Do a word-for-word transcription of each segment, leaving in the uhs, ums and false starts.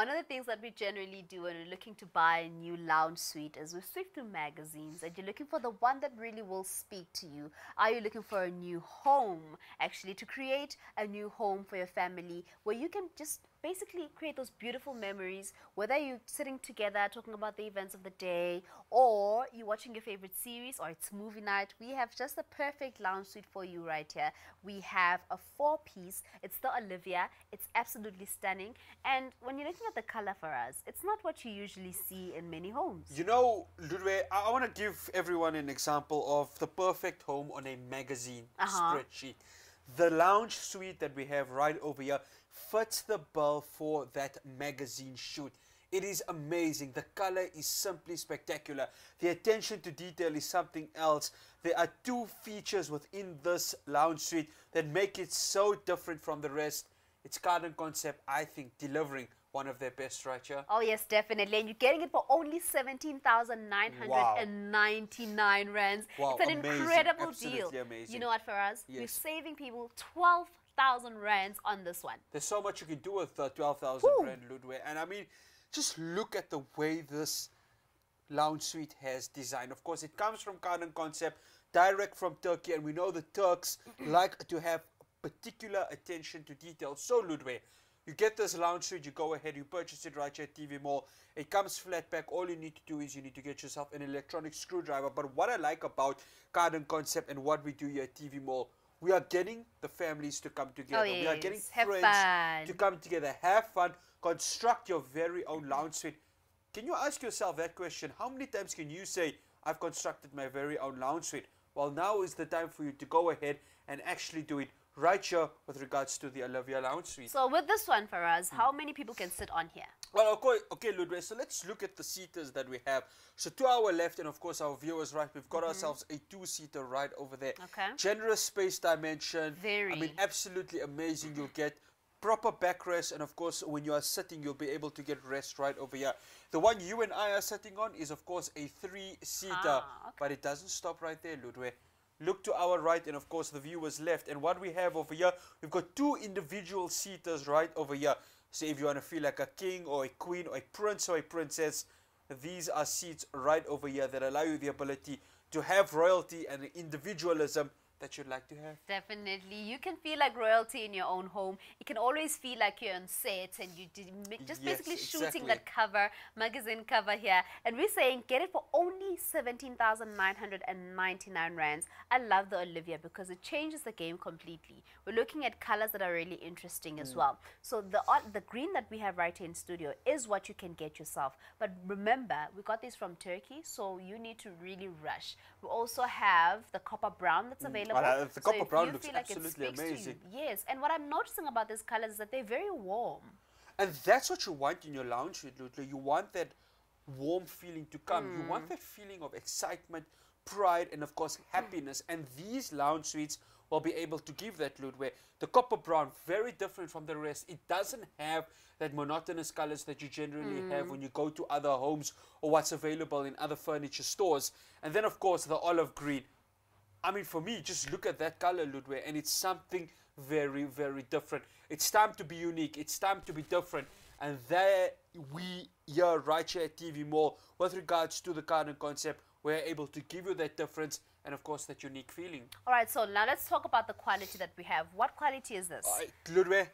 One of the things that we generally do when we're looking to buy a new lounge suite is we sift through magazines and you're looking for the one that really will speak to you. Are you looking for a new home, actually, to create a new home for your family where you can just basically create those beautiful memories, whether you're sitting together talking about the events of the day or you're watching your favorite series or it's movie night? We have just the perfect lounge suite for you right here. We have a four-piece. It's the Olivia. It's absolutely stunning. And when you're looking at the color for us, it's not what you usually see in many homes. You know, Ludwe, I, I want to give everyone an example of the perfect home on a magazine uh-huh. spreadsheet. The lounge suite that we have right over here fits the bill for that magazine shoot. It is amazing. The color is simply spectacular. The attention to detail is something else. There are two features within this lounge suite that make it so different from the rest. It's Cardin Concept, I think, delivering one of their best right here. Oh, yes, definitely. And you're getting it for only seventeen thousand nine hundred ninety-nine wow. rands. Wow, it's an amazing, incredible absolutely deal. Amazing. You know what, Faraz? Yes. We're saving people twelve thousand rands on this one. There's so much you can do with uh, twelve thousand rand, Ludwe. And I mean, just look at the way this lounge suite has designed. Of course, it comes from Cardin Concept, direct from Turkey. And we know the Turks like to have particular attention to detail. So, Ludwe, you get this lounge suite, you go ahead, you purchase it right here at T V Mall. It comes flat pack. All you need to do is you need to get yourself an electronic screwdriver. But what I like about Cardin Concept and what we do here at T V Mall, we are getting the families to come together. Oh, yes. We are getting have friends fun. to come together. Have fun. Construct your very own lounge suite. Can you ask yourself that question? How many times can you say, I've constructed my very own lounge suite? Well, now is the time for you to go ahead and actually do it right here with regards to the Olivia lounge suite. So with this one, Faraz, mm. how many people can sit on here? Well, okay, okay, Ludwe, so let's look at the seaters that we have. So to our left, and of course our viewers right, we've got mm -hmm. ourselves a two-seater right over there. Okay. Generous space dimension. Very. I mean, absolutely amazing. You'll get proper backrest, and of course when you are sitting you'll be able to get rest right over here. The one you and I are sitting on is of course a three-seater, ah, okay. but it doesn't stop right there, Ludwe. Look to our right and of course the viewers left, and what we have over here, we've got two individual seaters right over here. So if you want to feel like a king or a queen or a prince or a princess, these are seats right over here that allow you the ability to have royalty and individualism that you'd like to have. Definitely. You can feel like royalty in your own home. You can always feel like you're on set and you did just yes, basically exactly. shooting that cover, magazine cover here. And we're saying get it for only seventeen thousand nine hundred ninety-nine rands. I love the Olivia because it changes the game completely. We're looking at colors that are really interesting mm. as well. So the, the green that we have right here in studio is what you can get yourself. But remember, we got these from Turkey, so you need to really rush. We also have the Copper Brown that's mm. available. Well, uh, the Copper so Brown looks like absolutely amazing. Yes, and what I'm noticing about these colors is that they're very warm. And that's what you want in your lounge suite, Ludwe. You want that warm feeling to come. Mm. You want that feeling of excitement, pride, and of course happiness. Mm. And these lounge suites will be able to give that, Ludwe. The Copper Brown, very different from the rest. It doesn't have that monotonous colors that you generally mm. have when you go to other homes or what's available in other furniture stores. And then, of course, the Olive Green. I mean, for me, just look at that color, Ludwe, and it's something very, very different. It's time to be unique. It's time to be different. And there we are right here at T V Mall with regards to the Cardin Concept. We're able to give you that difference and, of course, that unique feeling. All right, so now let's talk about the quality that we have. What quality is this? All right, Ludwe,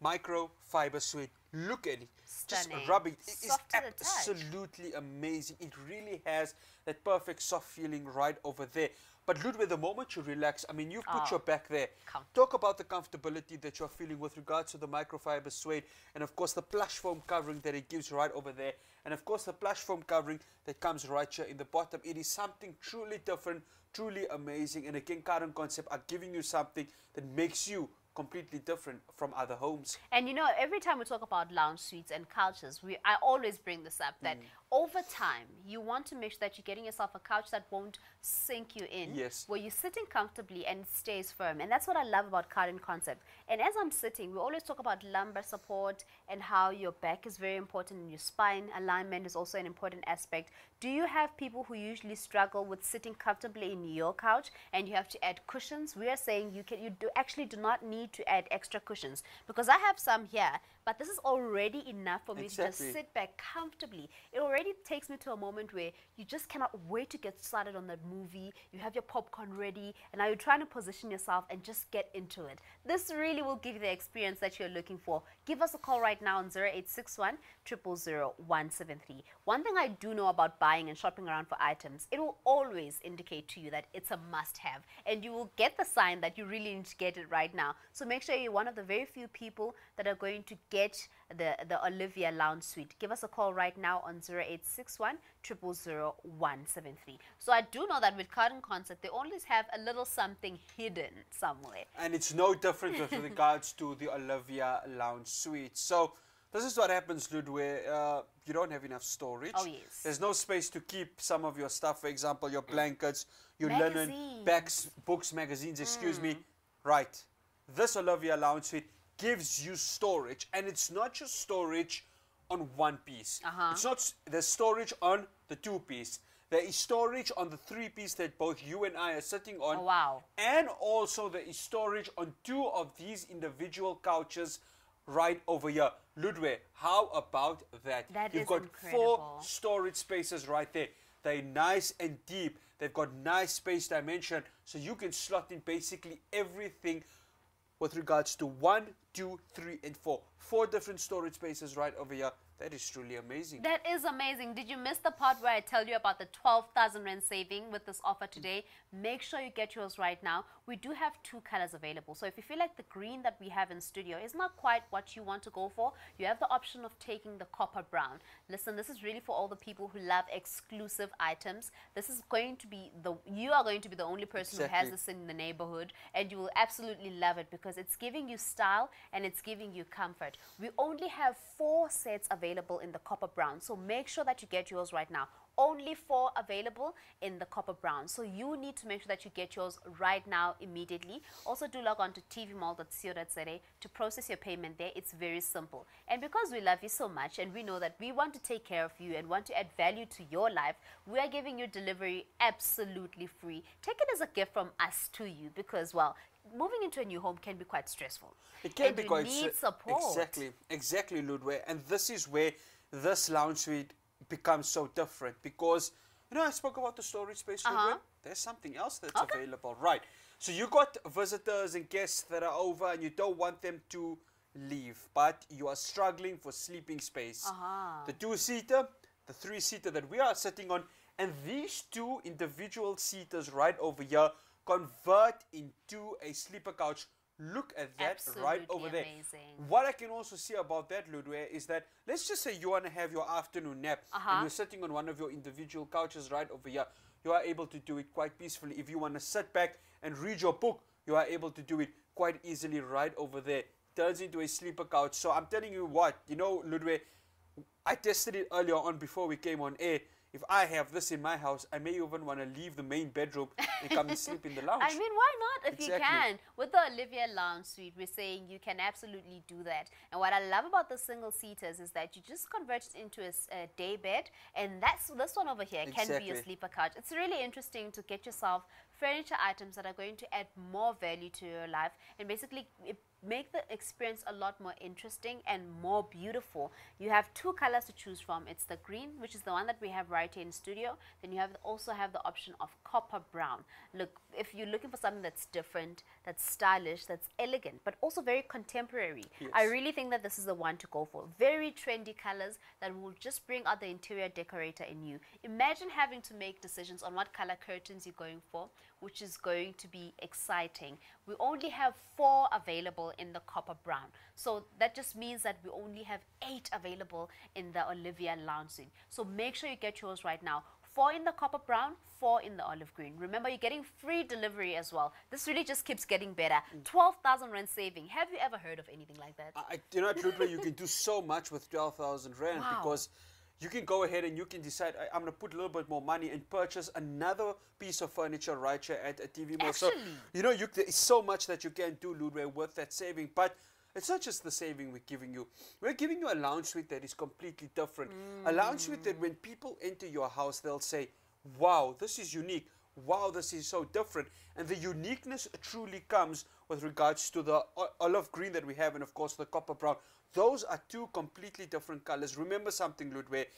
microfiber suede. Look at it. Stunning. Just rub it. It is absolutely amazing. It really has that perfect soft feeling right over there. But Ludwe, the moment you relax, I mean, you've put oh, your back there. Talk about the comfortability that you're feeling with regards to the microfiber suede and, of course, the plush foam covering that it gives right over there. And, of course, the plush foam covering that comes right here in the bottom. It is something truly different, truly amazing. And, again, Cardin Concept are giving you something that makes you completely different from other homes. And you know, every time we talk about lounge suites and couches, we I always bring this up that mm. over time you want to make sure that you're getting yourself a couch that won't sink you in, yes, where you're sitting comfortably and stays firm. And that's what I love about Cardin Concept. And as I'm sitting, we always talk about lumbar support and how your back is very important and your spine alignment is also an important aspect. Do you have people who usually struggle with sitting comfortably in your couch and you have to add cushions? We are saying you can you do actually do not need need to add extra cushions, because I have some here, but this is already enough for me exactly. to just sit back comfortably. It already takes me to a moment where you just cannot wait to get started on that movie. You have your popcorn ready, and now you're trying to position yourself and just get into it. This really will give you the experience that you're looking for. Give us a call right now on zero eight six one, zero zero zero, one seven three. One thing I do know about buying and shopping around for items, it will always indicate to you that it's a must-have, and you will get the sign that you really need to get it right now. So make sure you're one of the very few people that are going to get the, the Olivia Lounge Suite. Give us a call right now on zero eight six one, zero zero zero, one seven three. So I do know that with Cardin Concept, they always have a little something hidden somewhere. And it's no different with regards to the Olivia Lounge Suite. So this is what happens, Lud, where uh, you don't have enough storage. Oh, yes. There's no space to keep some of your stuff, for example, your blankets, your magazines. linen, bags, books, magazines, excuse mm. me. Right. This Olivia Lounge Suite gives you storage, and it's not just storage on one piece. Uh-huh. It's not, there's storage on the two piece. There is storage on the three piece that both you and I are sitting on. Oh, wow. And also there is storage on two of these individual couches right over here. Ludwe, how about that? That You've got incredible. four storage spaces right there. They're nice and deep. They've got nice space dimension, so you can slot in basically everything with regards to one, two, three, and four. Four different storage spaces right over here. That is truly amazing. That is amazing. Did you miss the part where I tell you about the twelve thousand rand saving with this offer today? Make sure you get yours right now. We do have two colors available. So if you feel like the green that we have in studio is not quite what you want to go for, you have the option of taking the Copper Brown. Listen, this is really for all the people who love exclusive items. This is going to be the, you are going to be the only person exactly. who has this in the neighborhood, and you will absolutely love it because it's giving you style and it's giving you comfort. We only have four sets available. Available in the Copper Brown, so make sure that you get yours right now. Only four available in the Copper Brown, so you need to make sure that you get yours right now immediately. Also do log on to T V mall dot co dot Z A to process your payment there. It's very simple, and because we love you so much and we know that we want to take care of you and want to add value to your life, we are giving you delivery absolutely free. Take it as a gift from us to you, because well, moving into a new home can be quite stressful. It can and be you quite need support. Exactly, exactly, Ludwe. And this is where this lounge suite becomes so different, because you know I spoke about the storage space. Uh-huh. There's something else that's okay. available, right? So you got visitors and guests that are over, and you don't want them to leave, but you are struggling for sleeping space. Uh-huh. The two-seater, the three-seater that we are sitting on, and these two individual seaters right over here convert into a sleeper couch. Look at that. Absolutely right over there. Amazing. What I can also see about that, Ludwe, is that let's just say you want to have your afternoon nap, uh-huh. and you're sitting on one of your individual couches right over here. You are able to do it quite peacefully. If you want to sit back and read your book, you are able to do it quite easily right over there. Turns into a sleeper couch. So I'm telling you what, you know, Ludwe, I tested it earlier on before we came on air. If I have this in my house, I may even want to leave the main bedroom and come and sleep in the lounge. I mean, why not if exactly. you can? With the Olivia Lounge Suite, we're saying you can absolutely do that. And what I love about the single-seaters is that you just convert it into a, a day bed, and that's this one over here exactly. can be a sleeper couch. It's really interesting to get yourself furniture items that are going to add more value to your life and basically it make the experience a lot more interesting and more beautiful. You have two colors to choose from. It's the green, which is the one that we have right here in studio. Then you have also have the option of Copper Brown. Look, if you're looking for something that's different, that's stylish, that's elegant, but also very contemporary, yes. I really think that this is the one to go for. Very trendy colors that will just bring out the interior decorator in you. Imagine having to make decisions on what color curtains you're going for, which is going to be exciting. We only have four available in the Copper Brown, so that just means that we only have eight available in the Olivia Lounge Suite. So make sure you get yours right now. Four in the Copper Brown, four in the Olive Green. Remember, you're getting free delivery as well. This really just keeps getting better. twelve thousand rand saving. Have you ever heard of anything like that? I, you know, Ludwe, you can do so much with twelve thousand rand, wow. because you can go ahead and you can decide, I, I'm going to put a little bit more money and purchase another piece of furniture right here at a T V Mall. Actually, so, you know, you, there is so much that you can do, Ludwe, with that saving. But it's not just the saving we're giving you. We're giving you a lounge suite that is completely different. Mm. A lounge suite that when people enter your house, they'll say, wow, this is unique. wow, this is so different. And the uniqueness truly comes with regards to the olive green that we have and, of course, the copper brown. Those are two completely different colors. Remember something, Ludwig,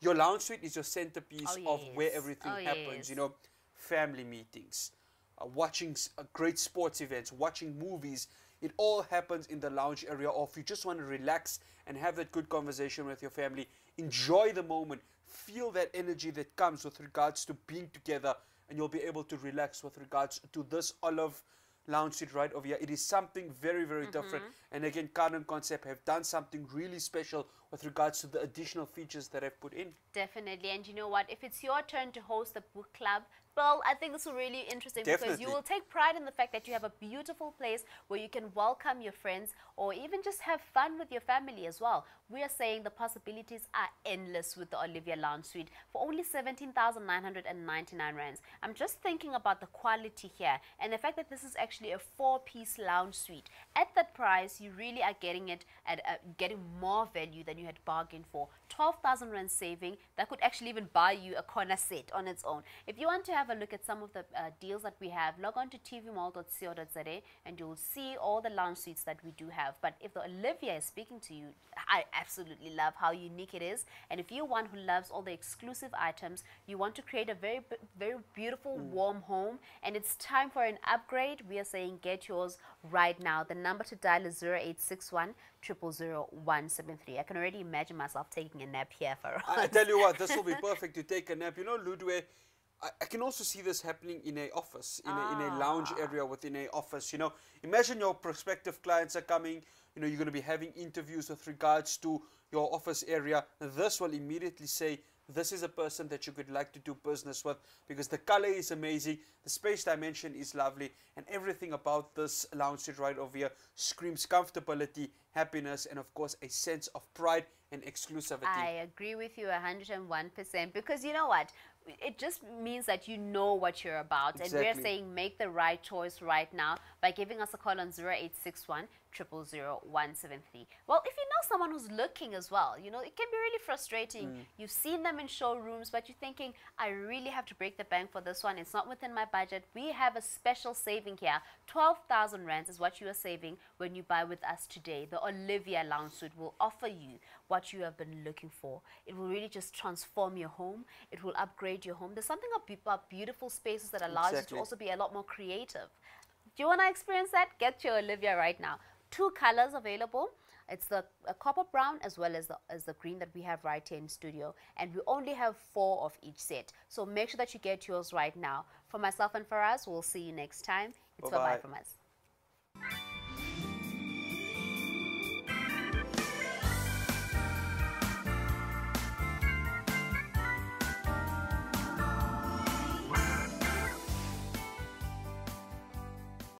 your lounge suite is your centerpiece oh, yes. of where everything oh, happens, yes. you know, family meetings, uh, watching uh, great sports events, watching movies. It all happens in the lounge area, or if you just want to relax and have that good conversation with your family, enjoy the moment, feel that energy that comes with regards to being together, and you'll be able to relax with regards to this olive lounge suite right over here. It is something very, very mm-hmm. different. And again, Cardin Concept have done something really special with regards to the additional features that I've put in. Definitely. And you know what? If it's your turn to host the book club, well, I think this will really interesting Definitely. because you will take pride in the fact that you have a beautiful place where you can welcome your friends or even just have fun with your family as well. We are saying the possibilities are endless with the Olivia Lounge Suite for only seventeen thousand nine hundred ninety-nine rands. I'm just thinking about the quality here and the fact that this is actually a four-piece lounge suite. At that price, you really are getting it at uh, getting more value than you had bargained for. twelve thousand rand saving that could actually even buy you a corner set on its own. If you want to have a look at some of the uh, deals that we have, log on to T V mall dot co dot Z A and you'll see all the lounge suites that we do have. But if the Olivia is speaking to you, I absolutely love how unique it is. And if you're one who loves all the exclusive items, you want to create a very, very beautiful, mm. warm home, and it's time for an upgrade, we are saying get yours right now. The number to dial is zero eight six one, zero zero zero, one seven three. I can already imagine myself taking a nap here for I tell you what, this will be perfect to take a nap. You know, Ludwe, I can also see this happening in a office, in, ah. a, in a lounge area within a office. You know, imagine your prospective clients are coming, you know, you're going to be having interviews with regards to your office area. This will immediately say, this is a person that you could like to do business with, because the color is amazing, the space dimension is lovely, and everything about this lounge suite right over here screams comfortability, happiness, and of course a sense of pride and exclusivity. I agree with you one hundred and one percent, because you know what? It just means that you know what you're about. Exactly. And we're saying make the right choice right now by giving us a call on zero eight six one, zero zero zero, one seven three. Well, if you know someone who's looking as well, you know, it can be really frustrating. Mm. You've seen them in showrooms, but you're thinking, I really have to break the bank for this one. It's not within my budget. We have a special saving here. twelve thousand rands is what you are saving when you buy with us today. The Olivia Lounge Suite will offer you what you have been looking for. It will really just transform your home. It will upgrade your home. There's something about beautiful spaces that allows exactly. you to also be a lot more creative. Do you want to experience that? Get your Olivia right now. Two colors available. It's the uh, copper brown as well as the, as the green that we have right here in studio. And we only have four of each set. So make sure that you get yours right now. For myself and for us, we'll see you next time. It's bye-bye from us.